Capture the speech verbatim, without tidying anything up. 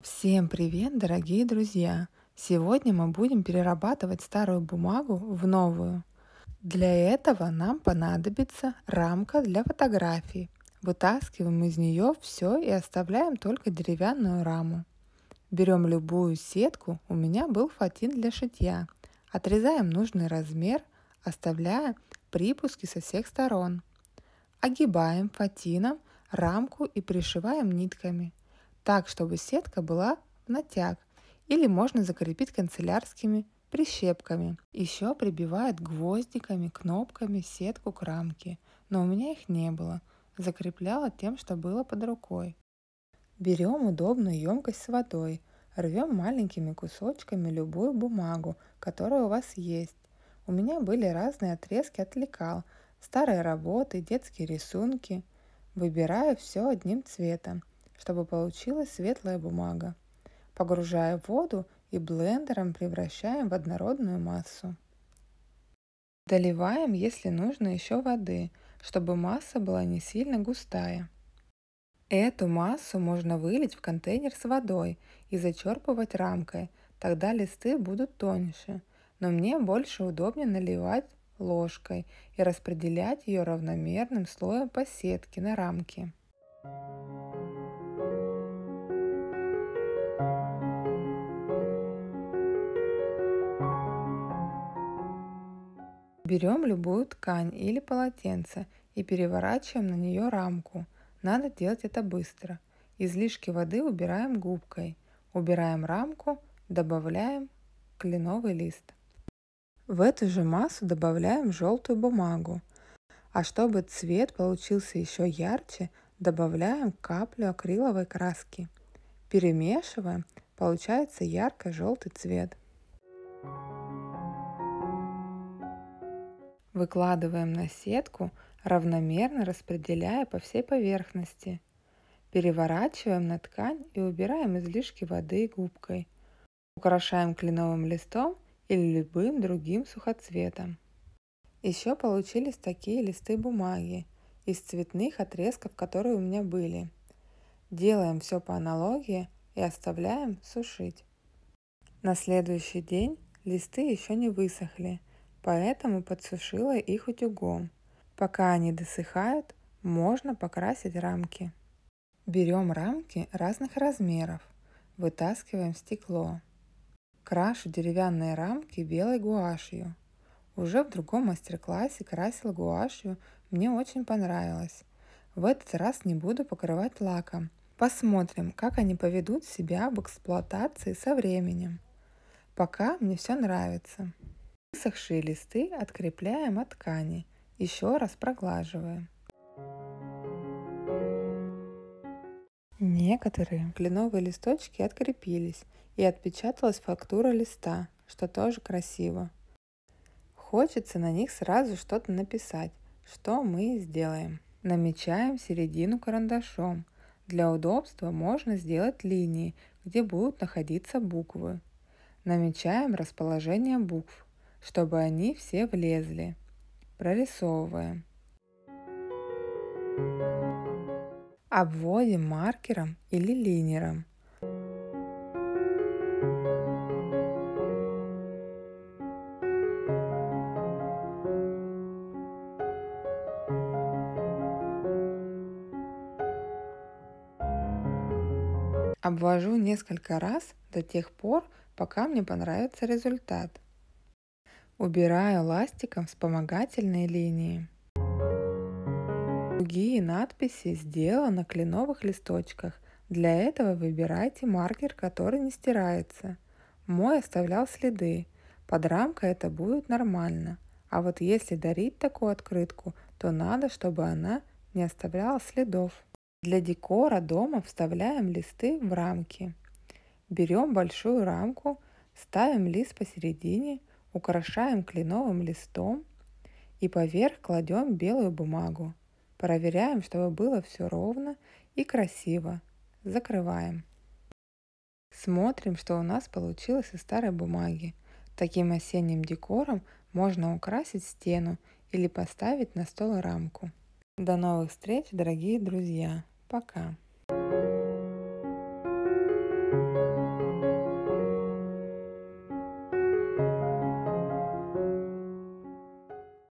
Всем привет, дорогие друзья! Сегодня мы будем перерабатывать старую бумагу в новую. Для этого нам понадобится рамка для фотографий. Вытаскиваем из нее все и оставляем только деревянную раму. Берем любую сетку, у меня был фатин для шитья. Отрезаем нужный размер, оставляя припуски со всех сторон. Огибаем фатином рамку и пришиваем нитками. Так, чтобы сетка была в натяг, или можно закрепить канцелярскими прищепками. Еще прибивают гвоздиками, кнопками сетку к рамке, но у меня их не было. Закрепляла тем, что было под рукой. Берем удобную емкость с водой, рвем маленькими кусочками любую бумагу, которая у вас есть. У меня были разные отрезки от лекал, старые работы, детские рисунки. Выбираю все одним цветом, чтобы получилась светлая бумага. Погружая в воду и блендером превращаем в однородную массу. Доливаем, если нужно, еще воды, чтобы масса была не сильно густая. Эту массу можно вылить в контейнер с водой и зачерпывать рамкой, тогда листы будут тоньше, но мне больше удобнее наливать ложкой и распределять ее равномерным слоем по сетке на рамке. Берем любую ткань или полотенце и переворачиваем на нее рамку. Надо делать это быстро. Излишки воды убираем губкой. Убираем рамку, добавляем кленовый лист. В эту же массу добавляем желтую бумагу. А чтобы цвет получился еще ярче, добавляем каплю акриловой краски. Перемешиваем, получается ярко-желтый цвет. Выкладываем на сетку, равномерно распределяя по всей поверхности. Переворачиваем на ткань и убираем излишки воды губкой. Украшаем кленовым листом или любым другим сухоцветом. Еще получились такие листы бумаги из цветных отрезков, которые у меня были. Делаем все по аналогии и оставляем сушить. На следующий день листы еще не высохли, поэтому подсушила их утюгом. Пока они досыхают, можно покрасить рамки. Берем рамки разных размеров, вытаскиваем стекло. Крашу деревянные рамки белой гуашью. Уже в другом мастер-классе красила гуашью, мне очень понравилось. В этот раз не буду покрывать лаком. Посмотрим, как они поведут себя в эксплуатации со временем. Пока мне все нравится. Высохшие листы открепляем от ткани, еще раз проглаживаем. Некоторые кленовые листочки открепились и отпечаталась фактура листа, что тоже красиво. Хочется на них сразу что-то написать, что мы и сделаем. Намечаем середину карандашом. Для удобства можно сделать линии, где будут находиться буквы. Намечаем расположение букв, чтобы они все влезли. Прорисовываем. Обводим маркером или линером. Обвожу несколько раз до тех пор, пока мне понравится результат. Убираю ластиком вспомогательные линии. Другие надписи сделала на кленовых листочках. Для этого выбирайте маркер, который не стирается. Мой оставлял следы. Под рамкой это будет нормально. А вот если дарить такую открытку, то надо, чтобы она не оставляла следов. Для декора дома вставляем листы в рамки. Берем большую рамку, ставим лист посередине, украшаем кленовым листом и поверх кладем белую бумагу. Проверяем, чтобы было все ровно и красиво. Закрываем. Смотрим, что у нас получилось из старой бумаги. Таким осенним декором можно украсить стену или поставить на стол рамку. До новых встреч, дорогие друзья. Пока.